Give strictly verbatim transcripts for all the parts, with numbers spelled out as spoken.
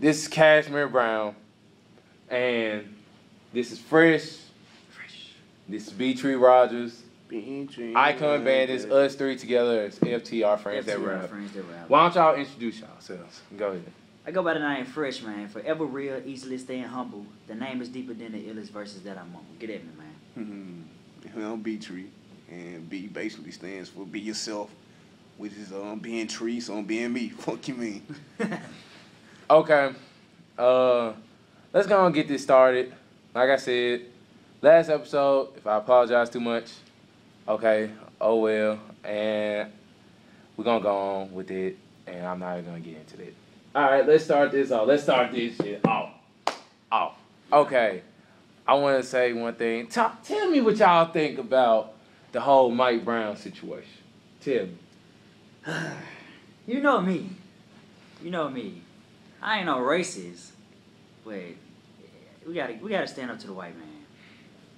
This is Kashmir Brown, and this is Fresh. Fresh. This is B-Tree Rogers. B-Tree Icon Bandits. Us three together as F T R friends that rap. Why don't y'all introduce yourselves? Go ahead. I go by the name Fresh, man. Forever real, easily staying humble. The name is deeper than the illest verses that I'm on. Get at me, man. Mm-hmm. I'm B-Tree, and B basically stands for be yourself, which is um being Tree, so I'm being me. Fuck you, mean. Okay, uh, let's go and get this started. Like I said, last episode, if I apologize too much, okay, oh well, and we're gonna go on with it, and I'm not even gonna get into that. All right, let's start this off. Let's start this shit off. Off. Okay, I want to say one thing. Talk, tell me what y'all think about the whole Mike Brown situation. Tell me. You know me. You know me. I ain't no racist, but we gotta we gotta stand up to the white man.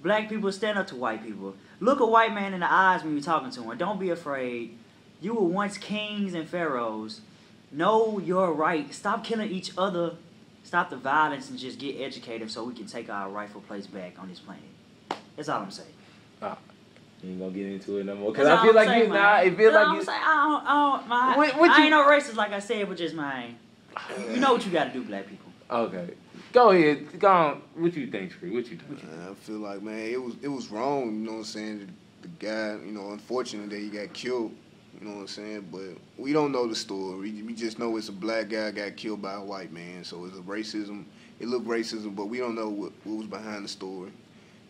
Black people, stand up to white people. Look a white man in the eyes when you're talking to him. Don't be afraid. You were once kings and pharaohs. Know your right. Stop killing each other. Stop the violence and just get educated so we can take our rightful place back on this planet. That's all I'm saying. Ah, you ain't gonna get into it no more. Cause I feel, like saying, you, nah, I feel like I'm you. Saying, I don't, I don't, my, what, what I you, ain't no racist like I said, but just mine. You know what you gotta do, black people. Okay, go ahead. Go on. What you think, Tree? What you think? Uh, I feel like, man, it was it was wrong. You know what I'm saying? The, the guy, you know, unfortunate that he got killed. You know what I'm saying? But we don't know the story. We, we just know it's a black guy got killed by a white man. So it's a racism. It looked racism, but we don't know what, what was behind the story.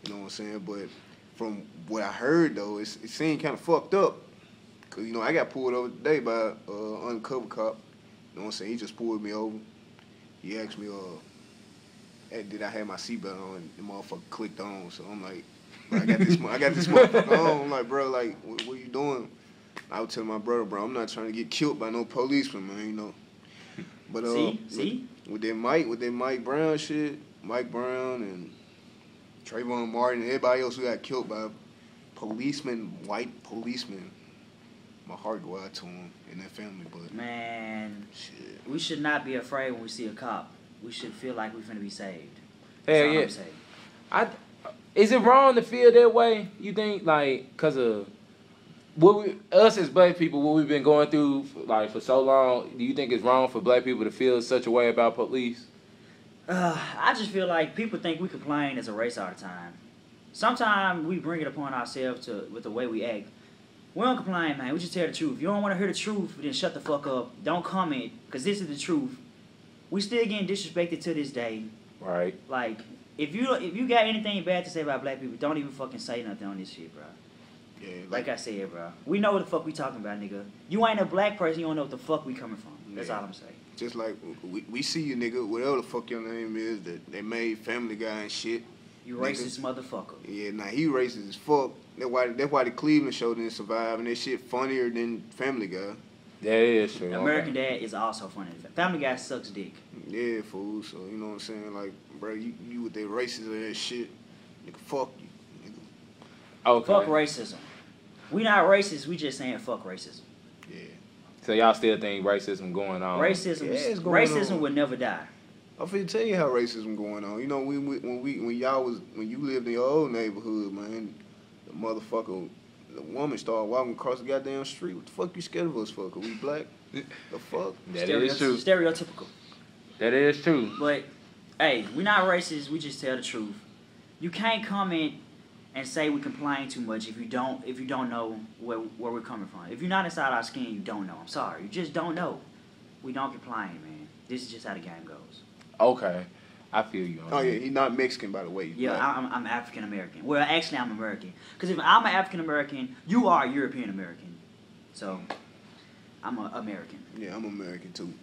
You know what I'm saying? But from what I heard though, it's, it seemed kind of fucked up. Cause you know I got pulled over today by an uh, undercover cop. You know what I'm saying? He just pulled me over. He asked me, uh, did I have my seatbelt on? And the motherfucker clicked on. So I'm like, I got this, I got this motherfucker on. I'm like, bro, like, what, what are you doing? I would tell my brother, bro, I'm not trying to get killed by no policeman, man, you know. But uh, see? See? With, with that Mike, with that Mike Brown shit, Mike Brown and Trayvon Martin and everybody else who got killed by policemen, white policemen. My heart go out to him and their family, but man, shit. We should not be afraid when we see a cop. We should feel like we're finna be saved. Hell yeah. I is it wrong to feel that way? You think like cause of what we us as black people, what we've been going through like for so long? Do you think it's wrong for black people to feel such a way about police? Uh, I just feel like people think we complain as a race all the time. Sometimes we bring it upon ourselves to with the way we act. We don't complain, man. We just tell the truth. You don't want to hear the truth, then shut the fuck up. Don't comment, because this is the truth. We still getting disrespected to this day. Right. Like, if you if you got anything bad to say about black people, don't even fucking say nothing on this shit, bro. Yeah. Like, like I said, bro. We know what the fuck we talking about, nigga. You ain't a black person. You don't know what the fuck we coming from. That's yeah. all I'm saying. Just like, we, we see you, nigga, whatever the fuck your name is, that they made Family Guy and shit. You racist nigga. Motherfucker. Yeah, nah, he racist as fuck. That's why, that's why the Cleveland Show didn't survive, and that shit funnier than Family Guy. That is true. American Dad is also funny. Family Guy sucks dick. Yeah, fool. So, you know what I'm saying? Like, bro, you, you with that racism ass shit, nigga, fuck you. Nigga. Okay. Fuck racism. We not racist, we just saying fuck racism. Yeah. So y'all still think racism going on? Racism, yeah, going racism on. Will never die. I'm finna tell you how racism going on. You know, we, we, when we when y'all was when you lived in your old neighborhood, man, the motherfucker, the woman started walking across the goddamn street. What the fuck you scared of us for? Cause we black. The fuck. That Stereo is true. Stereotypical. That is true. But hey, we not racist. We just tell the truth. You can't comment and say we complain too much if you don't if you don't know where where we're coming from. If you're not inside our skin, you don't know. I'm sorry, you just don't know. We don't complain, man. This is just how the game goes. Okay, I feel you. Oh yeah, he's not Mexican, by the way. He's yeah, black. I'm I'm African American. Well, actually, I'm American. Cause if I'm an African American, you are European American. So, I'm an American. Yeah, I'm American too.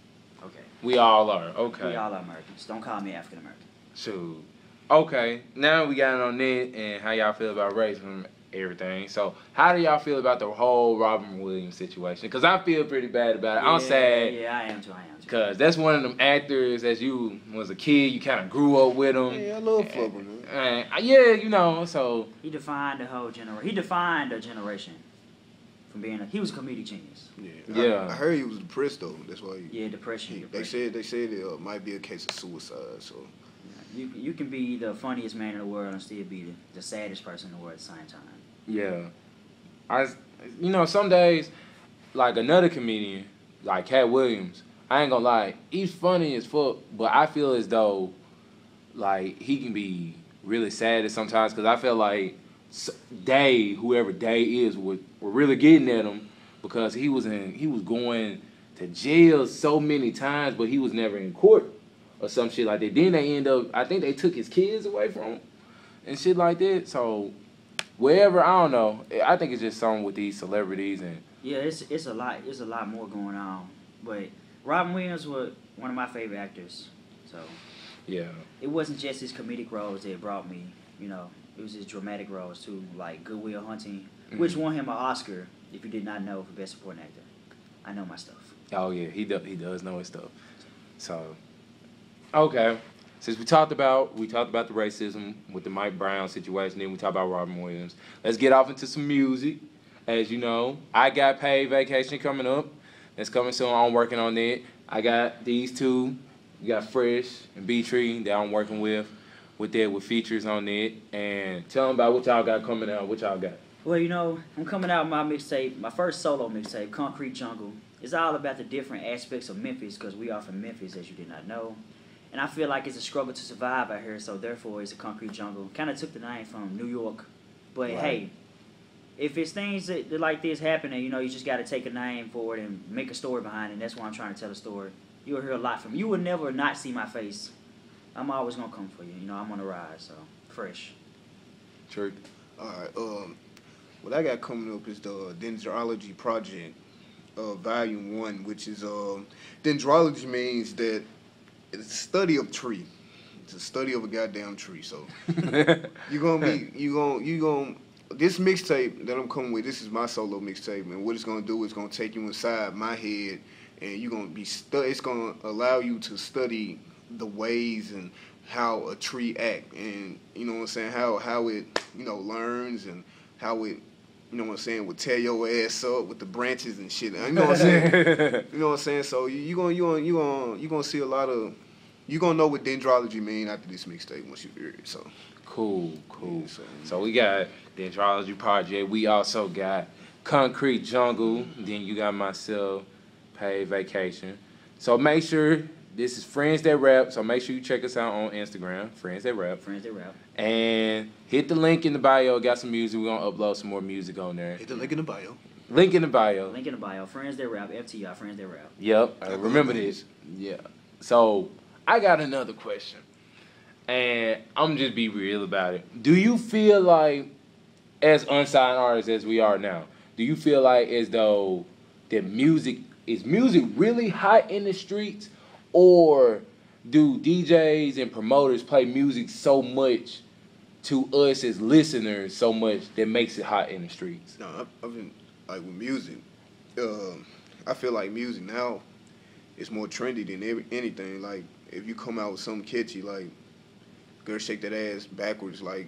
Okay. We all are. Okay. We all are Americans. Don't call me African American. So, okay. Now we got it on that and how y'all feel about race and everything. So, how do y'all feel about the whole Robin Williams situation? Cause I feel pretty bad about it. Yeah, I'm sad. Yeah, I am too. I am. Cause that's one of them actors as you was a kid, you kind of grew up with him. Yeah, I love Flubber, man. Yeah, you know, so he defined the whole generation. He defined a generation. from being a, he was a comedic genius. Yeah, yeah. I, I heard he was depressed though. That's why. He, yeah, depression, he, depression. They said they said it uh, might be a case of suicide. So you you can be the funniest man in the world and still be the, the saddest person in the world at the same time. Yeah, I you know some days like another comedian like Katt Williams. I ain't gonna lie, he's funny as fuck, but I feel as though like he can be really sad at sometimes because I feel like. Day, whoever Day is, were, were really getting at him because he was in, he was going to jail so many times, but he was never in court or some shit like that. Then they end up, I think they took his kids away from him and shit like that. So wherever, I don't know. I think it's just something with these celebrities and yeah, it's it's a lot, it's a lot more going on. But Robin Williams was one of my favorite actors, so yeah, it wasn't just his comedic roles that brought me, you know. It was his dramatic roles too, like Good Will Hunting, mm-hmm. which won him an Oscar. If you did not know, for Best Supporting Actor, I know my stuff. Oh yeah, he does. He does know his stuff. So, okay, since we talked about we talked about the racism with the Mike Brown situation, then we talked about Robin Williams. Let's get off into some music. As you know, I Got Paid Vacation coming up. That's coming soon. I'm working on it. I got these two. You got Fresh and B-Tree that I'm working with. With that, with features on it, and tell them about what y'all got coming out, what y'all got. Well, you know, I'm coming out with my mixtape, my first solo mixtape, Concrete Jungle. It's all about the different aspects of Memphis, because we are from Memphis, as you did not know. And I feel like it's a struggle to survive out here, so therefore it's a concrete jungle. Kind of took the name from New York, but right. Hey, if it's things that, that like this happening, you know, you just got to take a name for it and make a story behind it, and that's why I'm trying to tell a story. You'll hear a lot from me. You will never not see my face. I'm always gonna come for you, you know. I'm on the ride, so Fresh. True. All right. Um, what I got coming up is the Dendrology Project, uh, Volume One, which is um, dendrology means that it's a study of tree. It's a study of a goddamn tree. So you gonna be, you gonna, you gonna. This mixtape that I'm coming with, this is my solo mixtape, and what it's gonna do is gonna take you inside my head, and you're gonna be stu- It's gonna allow you to study the ways and how a tree act, and you know what I'm saying, how how it, you know, learns, and how it, you know what I'm saying, would tear your ass up with the branches and shit, you know what I'm saying. You know what I'm saying. So you you gonna you gonna you gonna you gonna see a lot of, you gonna know what dendrology mean after this mixtape once you hear it. So cool, cool. Yeah, so. so we got Dendrology Project. We also got Concrete Jungle. Then you got myself, Paid Vacation. So make sure. This is Friends That Rap, so make sure you check us out on Instagram, Friends That Rap. Friends That Rap. And hit the link in the bio. Got some music. We're going to upload some more music on there. Hit the link in the bio. Link in the bio. Link in the bio. Friends That Rap, F T R, Friends That Rap. Yep. I remember this. Yeah. So, I got another question. And I'm just be real about it. Do you feel like, as unsigned artists as we are now, do you feel like as though that music, is music really hot in the streets? Or do D Js and promoters play music so much to us as listeners so much that makes it hot in the streets? No, I've, I've been, like with music, uh, I feel like music now is more trendy than every, anything. Like, if you come out with something catchy, like, Girl Shake That Ass Backwards, like,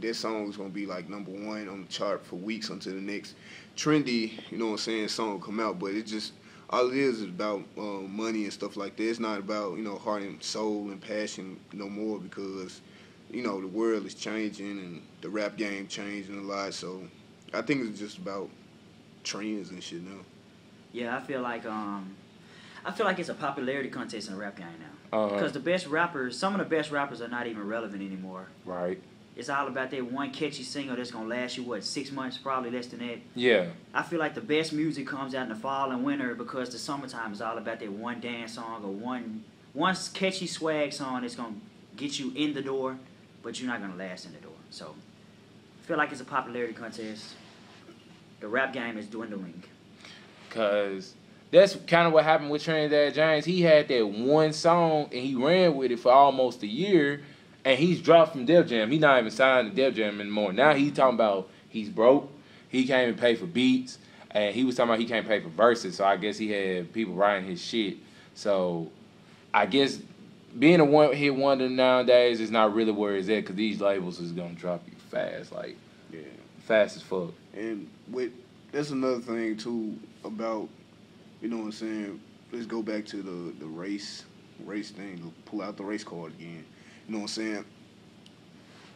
that song is going to be, like, number one on the chart for weeks until the next trendy, you know what I'm saying, song come out, but it just... All it is is about uh, money and stuff like that. It's not about, you know, heart and soul and passion no more because, you know, the world is changing and the rap game changing a lot. So I think it's just about trends and shit now. Yeah, I feel like um, I feel like it's a popularity contest in the rap game now. Uh-huh. Because the best rappers, some of the best rappers are not even relevant anymore. Right. It's all about that one catchy single that's going to last you, what, six months, probably less than that. Yeah. I feel like the best music comes out in the fall and winter because the summertime is all about that one dance song or one, one catchy swag song that's going to get you in the door, but you're not going to last in the door. So I feel like it's a popularity contest. The rap game is dwindling. Because that's kind of what happened with Trinidad James. He had that one song, and he ran with it for almost a year. And he's dropped from Def Jam. He's not even signed to Def Jam anymore. Now he's talking about he's broke. He can't even pay for beats. And he was talking about he can't pay for verses. So I guess he had people writing his shit. So I guess being a one-hit wonder nowadays is not really where it's at because these labels is going to drop you fast. Like, yeah, fast as fuck. And with that's another thing too about, you know what I'm saying, let's go back to the, the race race thing, pull out the race card again. You know what I'm saying?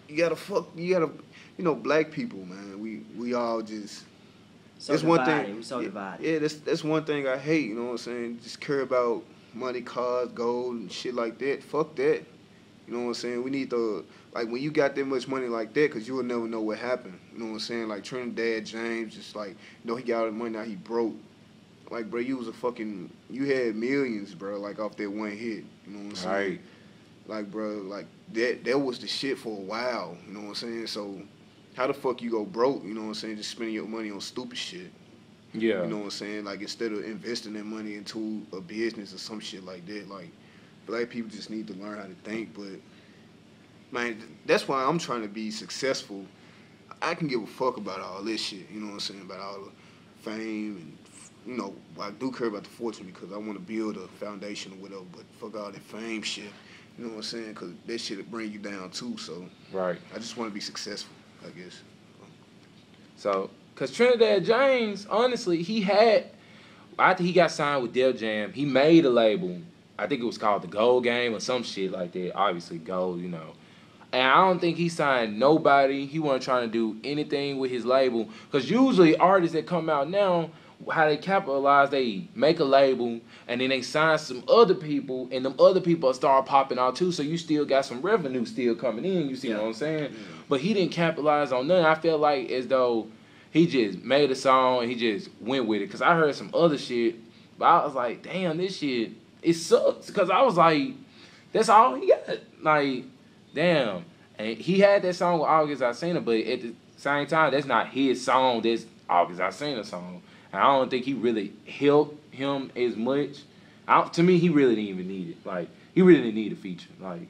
You gotta fuck you gotta you know, black people, man, we we all just so that's divided. One thing. We're so divided. Yeah, that's that's one thing I hate, you know what I'm saying? Just care about money, cars, gold and shit like that. Fuck that. You know what I'm saying? We need to, like, when you got that much money like that, because you will never know what happened. You know what I'm saying? Like, Trinidad James, just like, you know, he got all the money, now he broke. Like, bro, you was a fucking, you had millions, bro, like, off that one hit. You know what I'm saying? Right. Like, bro, like, that that was the shit for a while. You know what I'm saying? So, how the fuck you go broke, you know what I'm saying, just spending your money on stupid shit? Yeah. You know what I'm saying? Like, instead of investing that money into a business or some shit like that, like, black people just need to learn how to think, but man, that's why I'm trying to be successful. I can give a fuck about all this shit, you know what I'm saying, about all the fame, and you know, I do care about the fortune because I want to build a foundation or whatever, but fuck all that fame shit, you know what I'm saying, because that shit will bring you down too, so right. I just want to be successful, I guess. So, because Trinidad James, honestly, he had, after he got signed with Def Jam, he made a label. I think it was called The Gold Game or some shit like that. Obviously, gold, you know. And I don't think he signed nobody. He wasn't trying to do anything with his label. Because usually artists that come out now, how they capitalize, they make a label, and then they sign some other people, and them other people start popping out too, so you still got some revenue still coming in. You see yeah. what I'm saying? Yeah. But he didn't capitalize on nothing. I feel like as though he just made a song and he just went with it. Because I heard some other shit, but I was like, damn, this shit... It sucks because I was like, that's all he got. Like, damn. And he had that song with August I've Seen It, but at the same time, that's not his song. That's August I've Seen It song. And I don't think he really helped him as much. I, to me, he really didn't even need it. Like, he really didn't need a feature, like,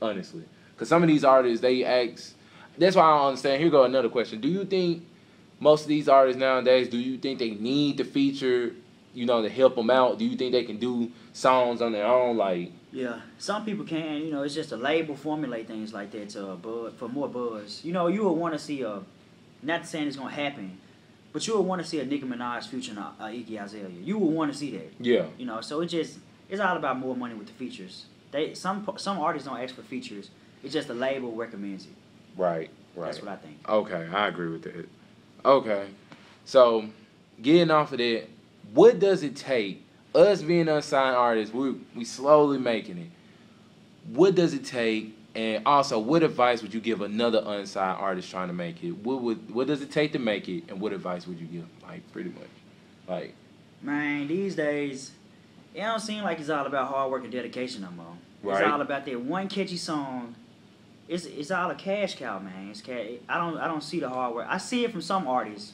honestly. Because some of these artists, they ask, that's why I don't understand. Here go another question. Do you think most of these artists nowadays, do you think they need the feature, you know, to help them out? Do you think they can do songs on their own? Like, yeah, some people can. You know, it's just a label formulate things like that to a buzz, for more buzz. You know, you would want to see a, not saying it's gonna happen, but you would want to see a Nicki Minaj featuring a, a Iggy Azalea. You would want to see that. Yeah. You know, so it just it's all about more money with the features. They some some artists don't ask for features. It's just the label recommends it. Right. Right. That's what I think. Okay, I agree with that. Okay, so getting off of that. What does it take, us being unsigned artists, we we slowly making it, what does it take, and also what advice would you give another unsigned artist trying to make it? What would what does it take to make it, and what advice would you give? Like, pretty much. Like, man, these days, it don't seem like it's all about hard work and dedication no more. Right. It's all about that one catchy song. It's it's all a cash cow, man. It's cash, I don't I don't see the hard work. I see it from some artists.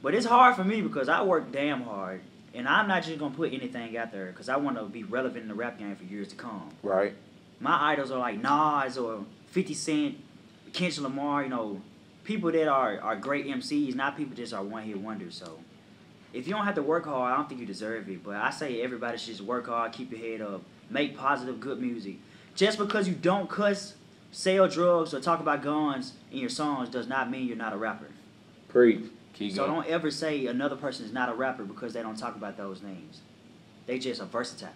But it's hard for me because I work damn hard, and I'm not just going to put anything out there because I want to be relevant in the rap game for years to come. Right. My idols are like Nas or fifty Cent, Kendrick Lamar, you know, people that are, are great M Cs, not people that just are one-hit wonders. So if you don't have to work hard, I don't think you deserve it. But I say everybody should just work hard, keep your head up, make positive, good music. Just because you don't cuss, sell drugs, or talk about guns in your songs does not mean you're not a rapper. Preach. So don't ever say another person is not a rapper because they don't talk about those names. They just are versatile.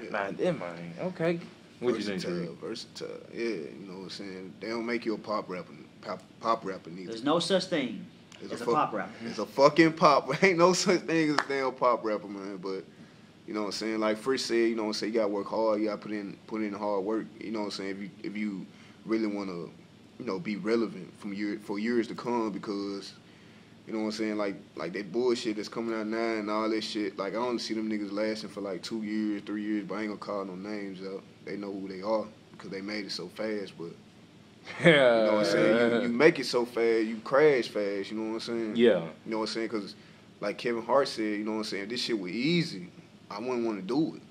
Yeah. Nah, they mine. Okay. What do you think? Versatile. Yeah, you know what I'm saying? They don't make you a pop rapper, pop, pop rapper neither. There's no such thing it's as a, a pop rapper. It's a fucking pop. Ain't no such thing as a damn pop rapper, man. But, you know what I'm saying? Like Fresh said, you know what I'm saying? You got to work hard. You got to put in, put in hard work. You know what I'm saying? If you, if you really want to, you know, be relevant from year, for years to come because... You know what I'm saying? Like, like that bullshit that's coming out now and all that shit. Like, I only see them niggas lasting for like two years, three years, but I ain't gonna call no names out. They know who they are because they made it so fast, but... Yeah. You know what I'm saying? You, you make it so fast, you crash fast, you know what I'm saying? Yeah. You know what I'm saying? Because, like Kevin Hart said, you know what I'm saying? If this shit was easy, I wouldn't want to do it.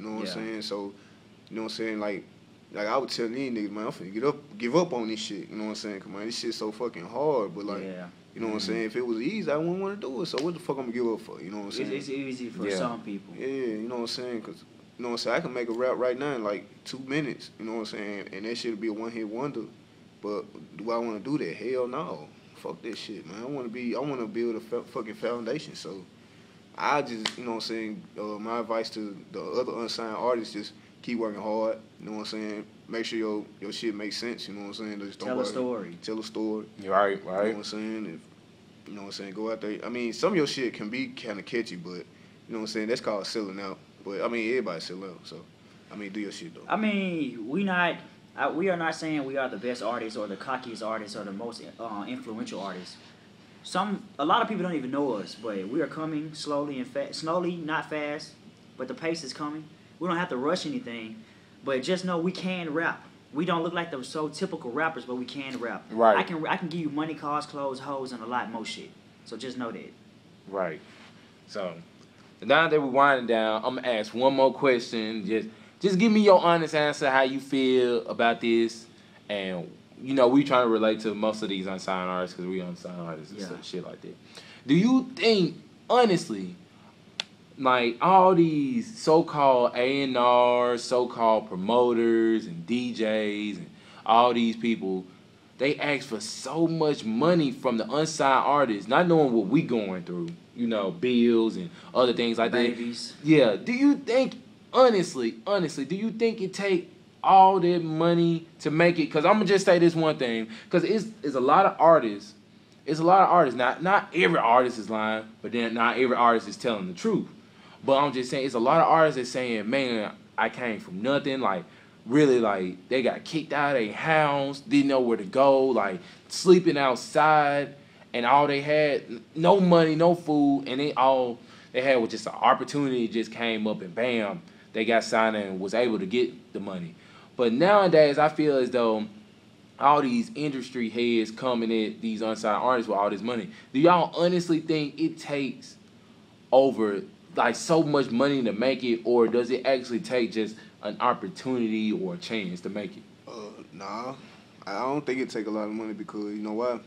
You know what, yeah. what I'm saying? So, you know what I'm saying? Like, like I would tell these niggas, man, I'm finna get up, give up on this shit. You know what I'm saying? Come on, this shit's so fucking hard, but like... Yeah. You know what I'm saying? If it was easy, I wouldn't want to do it. So what the fuck I'm going to give up for? You know what I'm saying? It's, it's easy for yeah. some people. Yeah, you know what I'm saying? Because, you know what I'm saying? I can make a rap right now in like two minutes. You know what I'm saying? And that shit would be a one-hit wonder. But do I want to do that? Hell no. fuck this shit, man. I want to be, I want to build a fucking foundation. So I just, you know what I'm saying, uh, my advice to the other unsigned artists, just keep working hard, you know what I'm saying? Make sure your, your shit makes sense, you know what I'm saying? Just don't tell worry. a story. Tell a story. Right, right. You know what I'm saying? If, you know what I'm saying? Go out there. I mean, some of your shit can be kind of catchy, but, you know what I'm saying? That's called selling out. But, I mean, everybody's selling out, so, I mean, do your shit, though. I mean, we not... I, we are not saying we are the best artists or the cockiest artists or the most uh, influential artists. Some, a lot of people don't even know us, but we are coming slowly and fast. Slowly, not fast, but the pace is coming. We don't have to rush anything, but just know we can rap. We don't look like the so typical rappers, but we can rap. Right. I can I can give you money, cars, clothes, hoes, and a lot more shit. So just know that. Right. So now that we're winding down, I'm gonna ask one more question. Just. Just give me your honest answer, how you feel about this, and, you know, we trying to relate to most of these unsigned artists because we unsigned artists and yeah. stuff, shit like that. Do you think, honestly, like, all these so-called A and Rs, so-called promoters and D Js and all these people, they ask for so much money from the unsigned artists, not knowing what we going through, you know, bills and other things like Babies. that. Yeah. Do you think... Honestly, honestly, do you think it take all that money to make it? Because I'm going to just say this one thing. Because it's, it's a lot of artists. It's a lot of artists. Not, not every artist is lying, but then not every artist is telling the truth. But I'm just saying, it's a lot of artists that's saying, man, I came from nothing. Like, really, like, they got kicked out of their house, didn't know where to go, like, sleeping outside, and all they had, no money, no food, and they all they had was just an opportunity just came up and bam. They got signed and was able to get the money. But nowadays, I feel as though all these industry heads coming at these unsigned artists with all this money. Do y'all honestly think it takes over like so much money to make it, or does it actually take just an opportunity or a chance to make it? Uh, nah, I don't think it take a lot of money because you know why?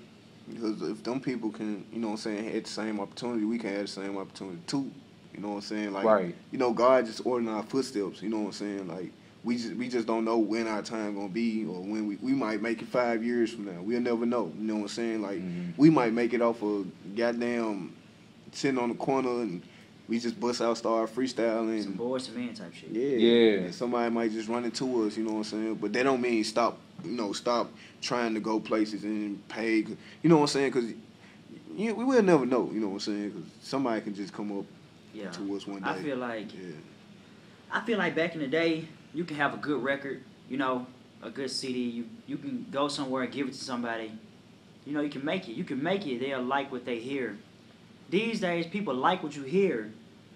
Because if them people can, you know what I'm saying, had the same opportunity, we can have the same opportunity too. You know what I'm saying? Like, right. You know, God just ordering our footsteps. You know what I'm saying? Like, we just we just don't know when our time gonna be, or when we we might make it five years from now. We'll never know. You know what I'm saying? Like, mm-hmm. we might make it off of goddamn sitting on the corner and we just bust out, start freestyling. Some boys to men type shit. Yeah, yeah. And somebody might just run into us. You know what I'm saying? But they don't mean stop. You know, stop trying to go places and pay. You know what I'm saying? Because you we will never know. You know what I'm saying? Because somebody can just come up. Yeah, towards one day. I feel like, yeah. I feel like back in the day, you can have a good record, you know, a good C D. You you can go somewhere and give it to somebody. You know, you can make it. You can make it. They'll like what they hear. These days, people like what you hear,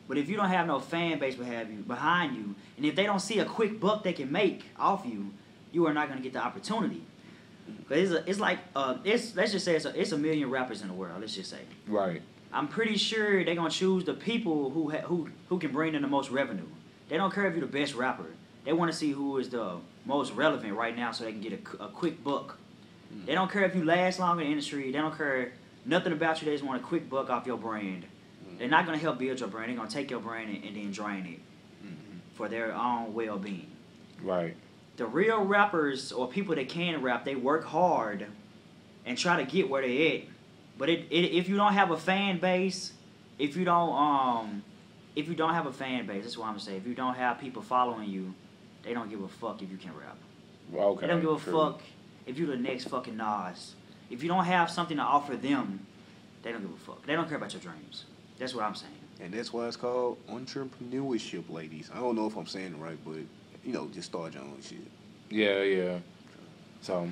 but if you don't have no fan base have you behind you, and if they don't see a quick buck they can make off you, you are not going to get the opportunity. Because it's, it's like, uh, it's let's just say it's a, it's a million rappers in the world, let's just say. Right. I'm pretty sure they're going to choose the people who, ha who who can bring in the most revenue. They don't care if you're the best rapper. They want to see who is the most relevant right now so they can get a, a quick buck. Mm. They don't care if you last long in the industry. They don't care nothing about you. They just want a quick buck off your brand. Mm. They're not going to help build your brand. They're going to take your brand and, and then drain it mm-hmm. for their own well-being. Right. The real rappers or people that can rap, they work hard and try to get where they at. But it, it, if you don't have a fan base, if you don't um, if you don't have a fan base, that's what I'm gonna say. If you don't have people following you, they don't give a fuck if you can rap. Okay. They don't give a true. fuck if you the next fucking Nas. If you don't have something to offer them, they don't give a fuck. They don't care about your dreams. That's what I'm saying. And that's why it's called entrepreneurship, ladies. I don't know if I'm saying it right, but you know, just start your own shit. Yeah, yeah. So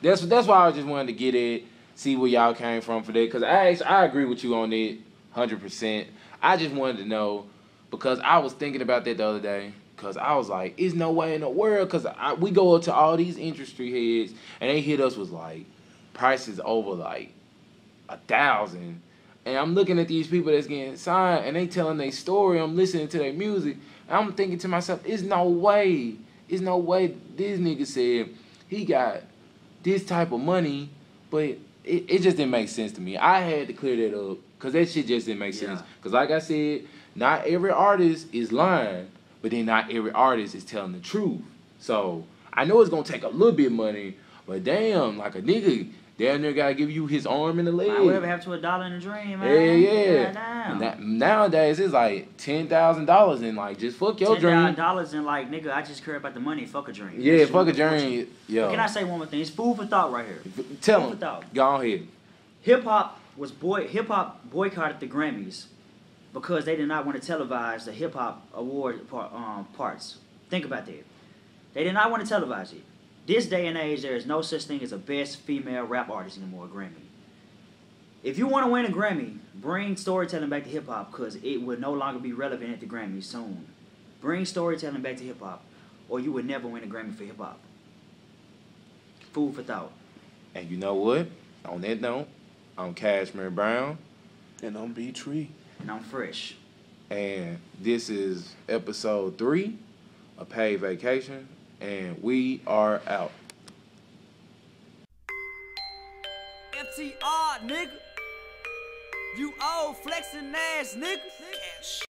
that's that's why I just wanted to get it. See where y'all came from for that, because I, I agree with you on it one hundred percent. I just wanted to know, because I was thinking about that the other day, because I was like, it's no way in the world, because we go up to all these industry heads, and they hit us with, like, prices over, like, a thousand. And I'm looking at these people that's getting signed, and they telling their story. I'm listening to their music. And I'm thinking to myself, it's no way. It's no way this nigga said he got this type of money, but... It, it just didn't make sense to me. I had to clear that up because that shit just didn't make yeah. sense. Because like I said, not every artist is lying, but then not every artist is telling the truth. So I know it's going to take a little bit of money, but damn, like a nigga Damn near gotta give you his arm and a leg. Like, whatever happened to a dollar and a dream, man? Yeah, yeah. yeah that, nowadays, it's like ten thousand dollars and like, just fuck your dream. ten thousand dollars and like, nigga, I just care about the money. Fuck a dream. Yeah, That's fuck a dream. Yo. But can I say one more thing? It's food for thought right here. Tell food him. For thought. Go on here. Hip-hop was boy. Hip-hop boycotted the Grammys because they did not want to televise the hip-hop award par, um, parts. Think about that. They did not want to televise it. This day and age, there is no such thing as a best female rap artist anymore, Grammy. If you want to win a Grammy, bring storytelling back to hip-hop because it will no longer be relevant at the Grammys soon. Bring storytelling back to hip-hop or you would never win a Grammy for hip-hop. Food for thought. And you know what? On that note, I'm Kashmir Brown. And I'm B-Tree. And I'm Fresh. And this is episode three of Paid Vacation. And we are out. F T R, nigga. You old flexing ass niggas.